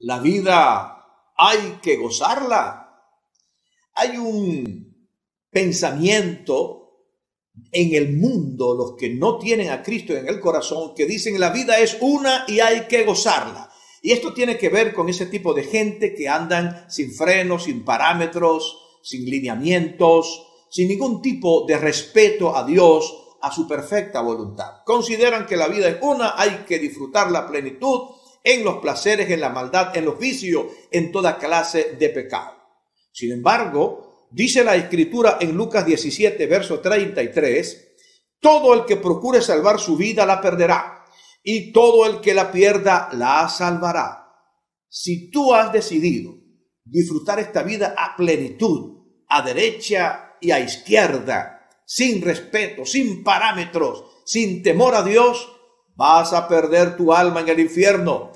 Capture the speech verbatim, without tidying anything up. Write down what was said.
La vida hay que gozarla. Hay un pensamiento en el mundo, los que no tienen a Cristo en el corazón, que dicen la vida es una y hay que gozarla. Y esto tiene que ver con ese tipo de gente que andan sin frenos, sin parámetros, sin lineamientos, sin ningún tipo de respeto a Dios, a su perfecta voluntad. Consideran que la vida es una, hay que disfrutar la plenitud en los placeres, en la maldad, en los vicios, en toda clase de pecado. Sin embargo, dice la Escritura en Lucas diecisiete, verso treinta y tres, todo el que procure salvar su vida la perderá, y todo el que la pierda la salvará. Si tú has decidido disfrutar esta vida a plenitud, a derecha y a izquierda, sin respeto, sin parámetros, sin temor a Dios, vas a perder tu alma en el infierno.